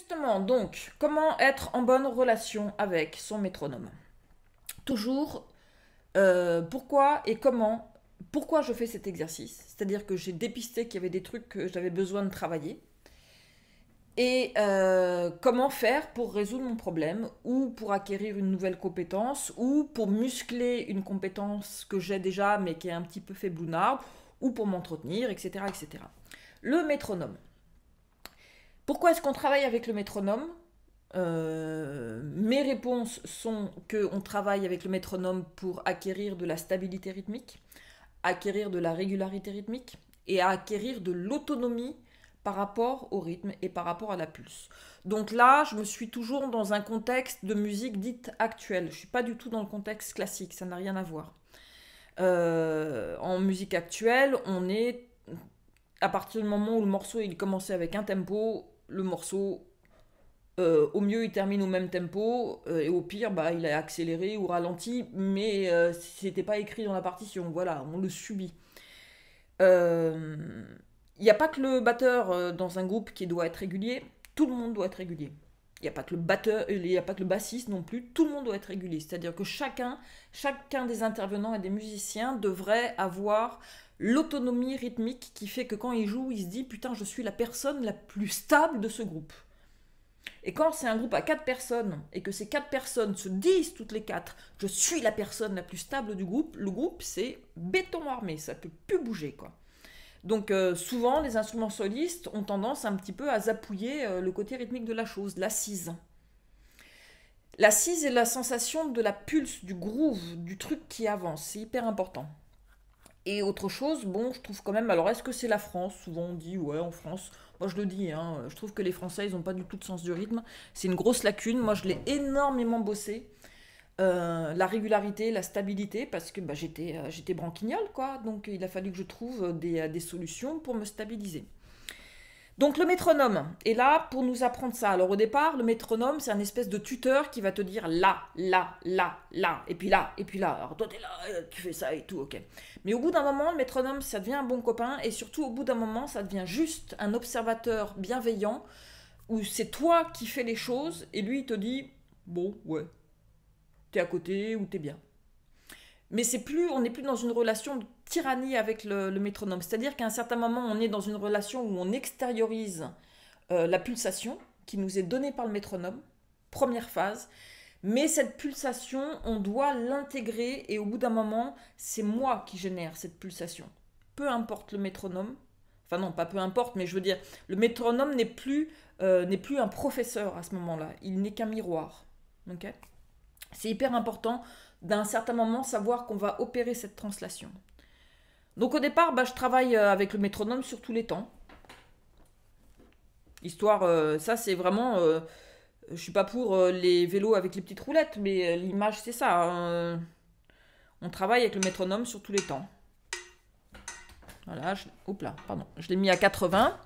Justement, donc, comment être en bonne relation avec son métronome? Toujours, pourquoi et comment, pourquoi je fais cet exercice? C'est-à-dire que j'ai dépisté qu'il y avait des trucs que j'avais besoin de travailler. Et comment faire pour résoudre mon problème, ou pour acquérir une nouvelle compétence, ou pour muscler une compétence que j'ai déjà mais qui est un petit peu faiblounarde, ou pour m'entretenir, etc., etc. Le métronome. Pourquoi est-ce qu'on travaille avec le métronome? Mes réponses sont qu'on travaille avec le métronome pour acquérir de la stabilité rythmique, acquérir de la régularité rythmique et acquérir de l'autonomie par rapport au rythme et par rapport à la pulse. Donc là, je me suis toujours dans un contexte de musique dite actuelle. Je ne suis pas du tout dans le contexte classique, ça n'a rien à voir. En musique actuelle, on est... À partir du moment où le morceau il commençait avec un tempo, le morceau, au mieux, il termine au même tempo, et au pire, bah, il a accéléré ou ralenti, mais c'était pas écrit dans la partition. Voilà, on le subit. Il n'y a pas que le batteur dans un groupe qui doit être régulier, tout le monde doit être régulier. Il n'y a pas que le batteur, il n'y a pas que le bassiste non plus, tout le monde doit être régulier. C'est-à-dire que chacun des intervenants et des musiciens devrait avoir l'autonomie rythmique qui fait que quand il joue, il se dit « Putain, je suis la personne la plus stable de ce groupe ». Et quand c'est un groupe à 4 personnes, et que ces 4 personnes se disent toutes les 4 « Je suis la personne la plus stable du groupe », le groupe, c'est béton armé, ça ne peut plus bouger, quoi. Donc souvent, les instruments solistes ont tendance un petit peu à zapouiller le côté rythmique de la chose, l'assise. L'assise est la sensation de la pulse, du groove, du truc qui avance, c'est hyper important. Et autre chose, bon, je trouve quand même, alors est-ce que c'est la France? Souvent on dit, ouais, en France, moi je le dis, hein, je trouve que les Français, ils n'ont pas du tout de sens du rythme, c'est une grosse lacune, moi je l'ai énormément bossé. La régularité, la stabilité, parce que bah, j'étais branquignole, quoi. Donc il a fallu que je trouve des solutions pour me stabiliser. Donc le métronome est là pour nous apprendre ça. Alors au départ, le métronome, c'est un espèce de tuteur qui va te dire là, là, là, là, et puis là, et puis là. Alors toi, t'es là, tu fais ça et tout, ok. Mais au bout d'un moment, le métronome, ça devient un bon copain, et surtout au bout d'un moment, ça devient juste un observateur bienveillant, où c'est toi qui fais les choses, et lui, il te dit, bon, ouais. T'es à côté ou t'es bien. Mais c'est plus, on n'est plus dans une relation de tyrannie avec le métronome. C'est-à-dire qu'à un certain moment, on est dans une relation où on extériorise la pulsation qui nous est donnée par le métronome, première phase. Mais cette pulsation, on doit l'intégrer et au bout d'un moment, c'est moi qui génère cette pulsation. Peu importe le métronome. Enfin non, pas peu importe, mais je veux dire, le métronome n'est plus un professeur à ce moment-là. Il n'est qu'un miroir. Ok ? C'est hyper important d'un certain moment savoir qu'on va opérer cette translation. Donc au départ, bah, je travaille avec le métronome sur tous les temps. Histoire, ça c'est vraiment... je suis pas pour les vélos avec les petites roulettes, mais l'image c'est ça. Hein. On travaille avec le métronome sur tous les temps. Voilà, hop là, pardon. Je l'ai mis à 80.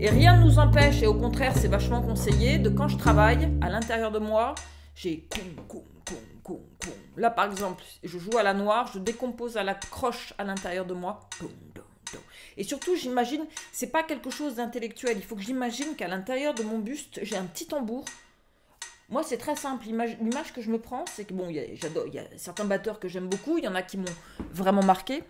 Et rien ne nous empêche, et au contraire, c'est vachement conseillé, de quand je travaille, à l'intérieur de moi, j'ai... Là, par exemple, je joue à la noire, je décompose à la croche à l'intérieur de moi. Et surtout, j'imagine, c'est pas quelque chose d'intellectuel. Il faut que j'imagine qu'à l'intérieur de mon buste, j'ai un petit tambour. Moi, c'est très simple. L'image que je me prends, c'est que, bon, j'adore, il y a certains batteurs que j'aime beaucoup, il y en a qui m'ont vraiment marqué.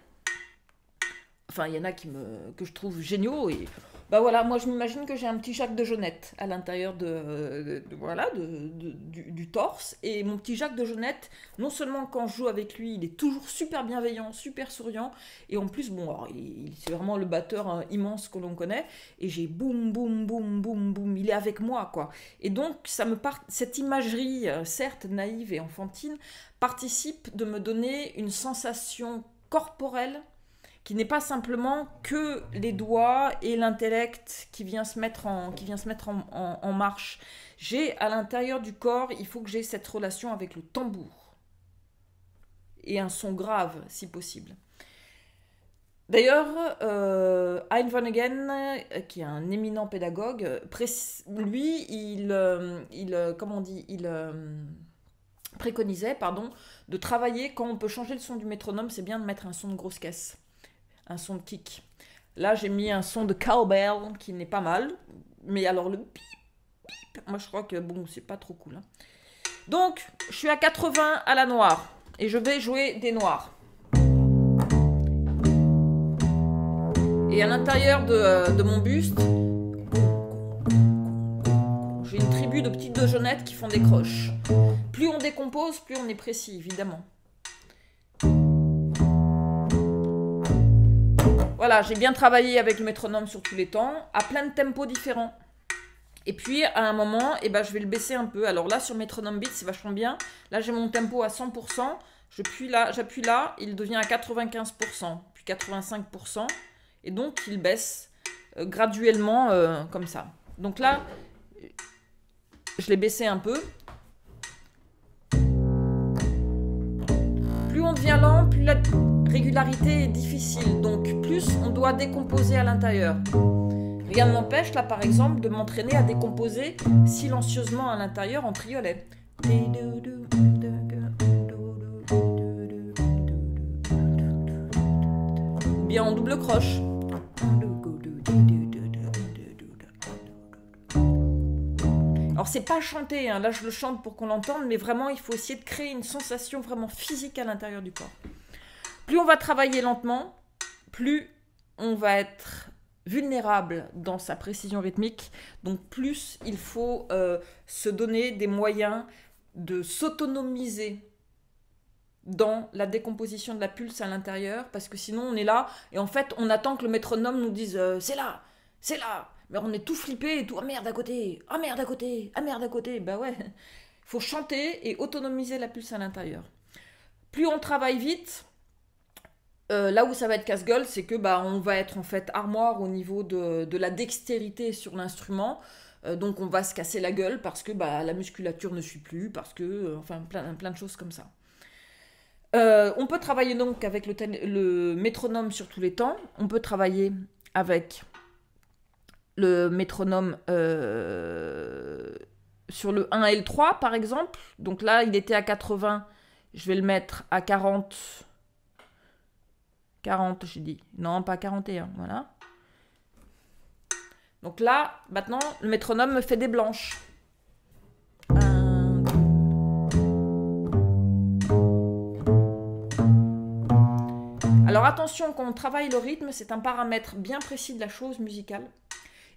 Enfin, il y en a que je trouve géniaux et... Bah voilà, moi je m'imagine que j'ai un petit Jack DeJohnette à l'intérieur du torse. Et mon petit Jack DeJohnette, non seulement quand je joue avec lui, il est toujours super bienveillant, super souriant. Et en plus, bon, c'est vraiment le batteur immense que l'on connaît. Et j'ai boum, boum, boum, boum, boum, il est avec moi, quoi. Et donc, ça me part, cette imagerie, certes naïve et enfantine, participe de me donner une sensation corporelle, qui n'est pas simplement que les doigts et l'intellect qui vient se mettre en marche. J'ai à l'intérieur du corps, il faut que j'ai cette relation avec le tambour. Et un son grave, si possible. D'ailleurs, Hein Von Hagen, qui est un éminent pédagogue, lui, préconisait, pardon, de travailler, quand on peut changer le son du métronome, c'est bien de mettre un son de grosse caisse. Un son de kick. Là, j'ai mis un son de cowbell qui n'est pas mal. Mais alors, le bip, bip, moi, je crois que, bon, c'est pas trop cool. Hein. Donc, je suis à 80 à la noire. Et je vais jouer des noirs. Et à l'intérieur de mon buste, j'ai une tribu de petites DeJohnnettes qui font des croches. Plus on décompose, plus on est précis, évidemment. Voilà, j'ai bien travaillé avec le métronome sur tous les temps, à plein de tempos différents. Et puis, à un moment, eh ben, je vais le baisser un peu. Alors là, sur Métronome Beat, c'est vachement bien. Là, j'ai mon tempo à 100%. J'appuie là, il devient à 95%, puis 85%. Et donc, il baisse graduellement comme ça. Donc là, je l'ai baissé un peu. Plus on devient lent, plus la régularité est difficile, donc plus on doit décomposer à l'intérieur. Rien ne m'empêche, là par exemple, de m'entraîner à décomposer silencieusement à l'intérieur en triolet. Ou bien en double croche. Alors c'est pas chanté, hein. Là je le chante pour qu'on l'entende, mais vraiment il faut essayer de créer une sensation vraiment physique à l'intérieur du corps. Plus on va travailler lentement, plus on va être vulnérable dans sa précision rythmique. Donc plus il faut se donner des moyens de s'autonomiser dans la décomposition de la pulse à l'intérieur. Parce que sinon on est là et en fait on attend que le métronome nous dise « c'est là ». Mais on est tout flippé et tout « ah merde à côté, ah merde à côté, ah merde à côté ». Bah ouais, il faut chanter et autonomiser la pulse à l'intérieur. Plus on travaille vite... là où ça va être casse-gueule, c'est que bah, on va être en fait armoire au niveau de la dextérité sur l'instrument. Donc on va se casser la gueule parce que bah, la musculature ne suit plus, parce que, enfin plein de choses comme ça. On peut travailler donc avec le métronome sur tous les temps. On peut travailler avec le métronome sur le 1 et le 3 par exemple. Donc là il était à 80, je vais le mettre à 40... 40, j'ai dit. Non, pas 41, voilà. Donc là, maintenant, le métronome me fait des blanches. Alors attention, quand on travaille le rythme, c'est un paramètre bien précis de la chose musicale.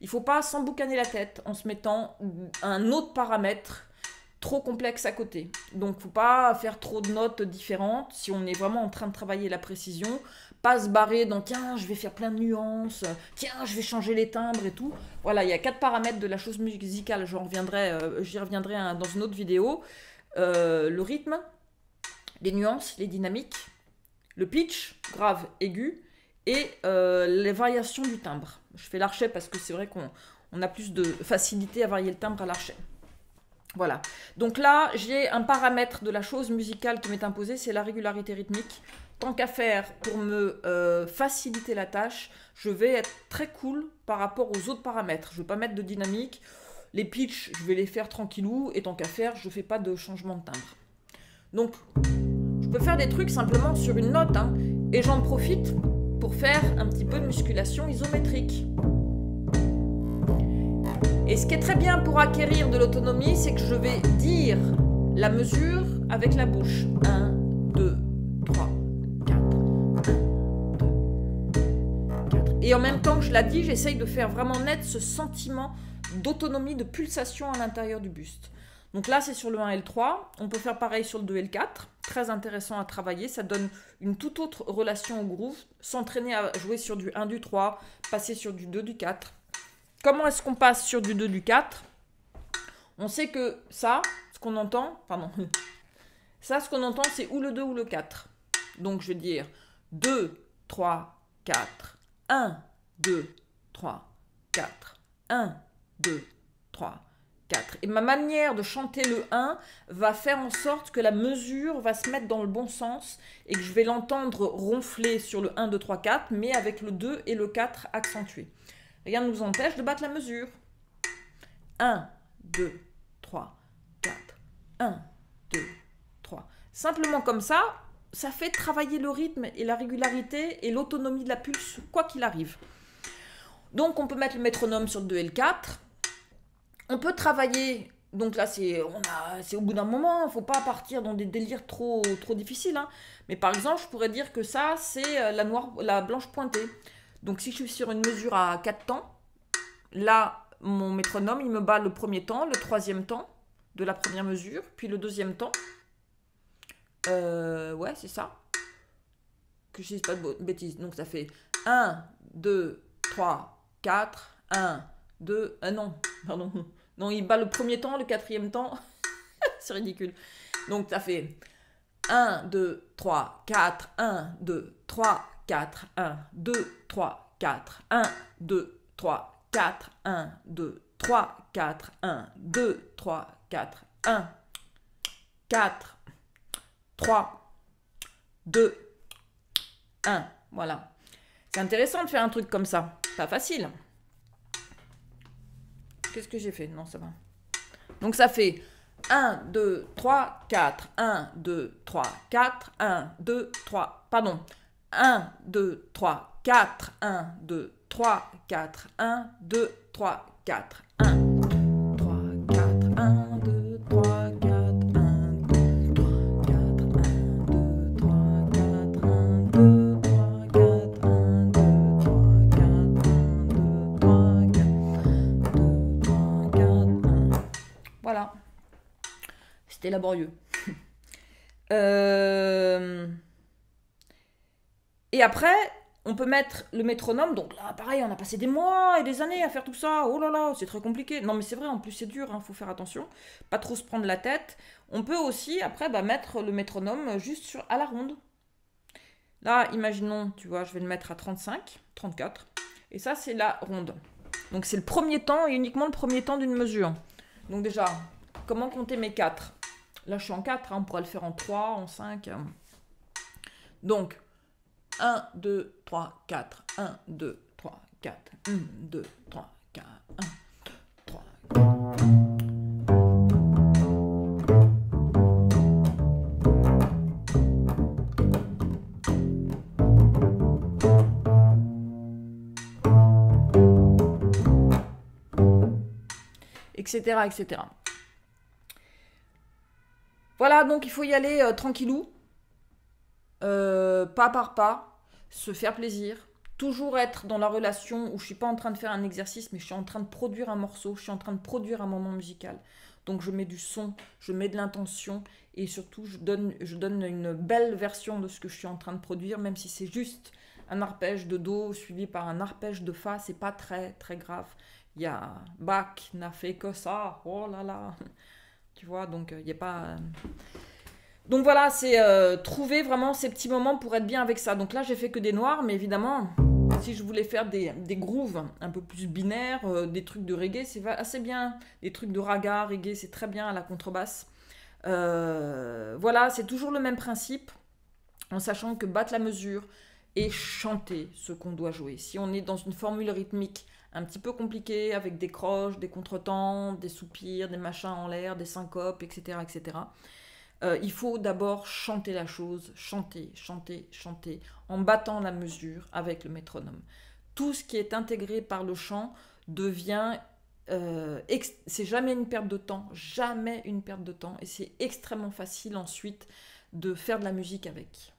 Il ne faut pas s'emboucaner la tête en se mettant un autre paramètre trop complexe à côté. Donc il ne faut pas faire trop de notes différentes si on est vraiment en train de travailler la précision. Pas se barrer dans « tiens, je vais faire plein de nuances »,« tiens, je vais changer les timbres » et tout. Voilà, il y a 4 paramètres de la chose musicale, j'y reviendrai dans une autre vidéo. Le rythme, les nuances, les dynamiques, le pitch, grave, aigu, et les variations du timbre. Je fais l'archet parce que c'est vrai qu'on a plus de facilité à varier le timbre à l'archet. Voilà. Donc là, j'ai un paramètre de la chose musicale qui m'est imposé, c'est la régularité rythmique. Tant qu'à faire, pour me faciliter la tâche, je vais être très cool par rapport aux autres paramètres. Je ne vais pas mettre de dynamique. Les pitchs, je vais les faire tranquillou. Et tant qu'à faire, je ne fais pas de changement de timbre. Donc, je peux faire des trucs simplement sur une note. Hein, et j'en profite pour faire un petit peu de musculation isométrique. Et ce qui est très bien pour acquérir de l'autonomie, c'est que je vais dire la mesure avec la bouche. 1, 2, 3, 4. 1, 2, 4. Et en même temps que je la dis, j'essaye de faire vraiment naître ce sentiment d'autonomie, de pulsation à l'intérieur du buste. Donc là, c'est sur le 1 et le 3. On peut faire pareil sur le 2 et le 4. Très intéressant à travailler. Ça donne une toute autre relation au groove. S'entraîner à jouer sur du 1, du 3, passer sur du 2, du 4. Comment est-ce qu'on passe sur du 2, du 4? On sait que ça, ce qu'on entend, pardon, ça, ce qu'on entend, c'est ou le 2 ou le 4. Donc, je vais dire 2, 3, 4, 1, 2, 3, 4, 1, 2, 3, 4. Et ma manière de chanter le 1 va faire en sorte que la mesure va se mettre dans le bon sens et que je vais l'entendre ronfler sur le 1, 2, 3, 4, mais avec le 2 et le 4 accentués. Rien ne nous empêche de battre la mesure. 1, 2, 3, 4. 1, 2, 3. Simplement comme ça, ça fait travailler le rythme et la régularité et l'autonomie de la pulse, quoi qu'il arrive. Donc on peut mettre le métronome sur le 2 et le 4. On peut travailler, donc là c'est au bout d'un moment, il ne faut pas partir dans des délires trop difficiles. Hein. Mais par exemple, je pourrais dire que ça, c'est la blanche pointée. Donc si je suis sur une mesure à 4 temps, là, mon métronome, il me bat le premier temps, le troisième temps de la première mesure, puis le deuxième temps. Ouais, c'est ça. Que je ne dise pas de bêtises. Donc ça fait 1, 2, 3, 4, 1, 2, non, pardon. Non, il bat le premier temps, le quatrième temps. C'est ridicule. Donc ça fait 1, 2, 3, 4, 1, 2, 3, 4, 1, 2, 3, 4, 1, 2, 3, 4, 1, 2, 3, 4, 1, 2, 3, 4, 1, 4, 3, 2, 1. Voilà. C'est intéressant de faire un truc comme ça. Pas facile. Qu'est-ce que j'ai fait? Non, ça va. Donc ça fait 1, 2, 3, 4, 1, 2, 3, 4, 1, 2, 3, pardon. 1, 2, 3, 4, 1, 2, 3, 4, 1, 2, 3, 4, 1, 3, 4, 1, 2, 3, 4, 1, 2, 3, 4, 1, 2, 3, 4, 1, 2, 3, 4, 1, 2, 3, 4, 1, 2, 3, 4, 2, 3, 4, 1. Voilà. C'était laborieux. Et après, on peut mettre le métronome. Donc là, pareil, on a passé des mois et des années à faire tout ça. Oh là là, c'est très compliqué. Non, mais c'est vrai, en plus, c'est dur. Hein, faut faire attention. Pas trop se prendre la tête. On peut aussi, après, bah, mettre le métronome juste à la ronde. Là, imaginons, tu vois, je vais le mettre à 35, 34. Et ça, c'est la ronde. Donc, c'est le premier temps et uniquement le premier temps d'une mesure. Donc déjà, comment compter mes 4? Là, je suis en 4. Hein, on pourrait le faire en 3, en 5. Donc... 1, 2, 3, 4, 1, 2, 3, 4, 1, 2, 3, 4, 1, 2, 3, 4. Etc, etc. Voilà, donc il faut y aller tranquillou. Pas par pas, se faire plaisir, toujours être dans la relation où je suis pas en train de faire un exercice, mais je suis en train de produire un morceau, je suis en train de produire un moment musical. Donc je mets du son, je mets de l'intention et surtout je donne une belle version de ce que je suis en train de produire, même si c'est juste un arpège de do suivi par un arpège de fa, c'est pas très grave. Il y a Bach n'a fait que ça, oh là là, tu vois, donc il n'y a pas... Donc voilà, c'est trouver vraiment ces petits moments pour être bien avec ça. Donc là, j'ai fait que des noirs, mais évidemment, si je voulais faire des grooves un peu plus binaires, des trucs de reggae, c'est assez bien. Des trucs de raga, reggae, c'est très bien à la contrebasse. Voilà, c'est toujours le même principe, en sachant que battre la mesure et chanter ce qu'on doit jouer. Si on est dans une formule rythmique un petit peu compliquée, avec des croches, des contretemps, des soupirs, des machins en l'air, des syncopes, etc., etc., il faut d'abord chanter la chose, chanter, chanter, chanter, en battant la mesure avec le métronome. Tout ce qui est intégré par le chant devient... c'est jamais une perte de temps, jamais une perte de temps. Et c'est extrêmement facile ensuite de faire de la musique avec.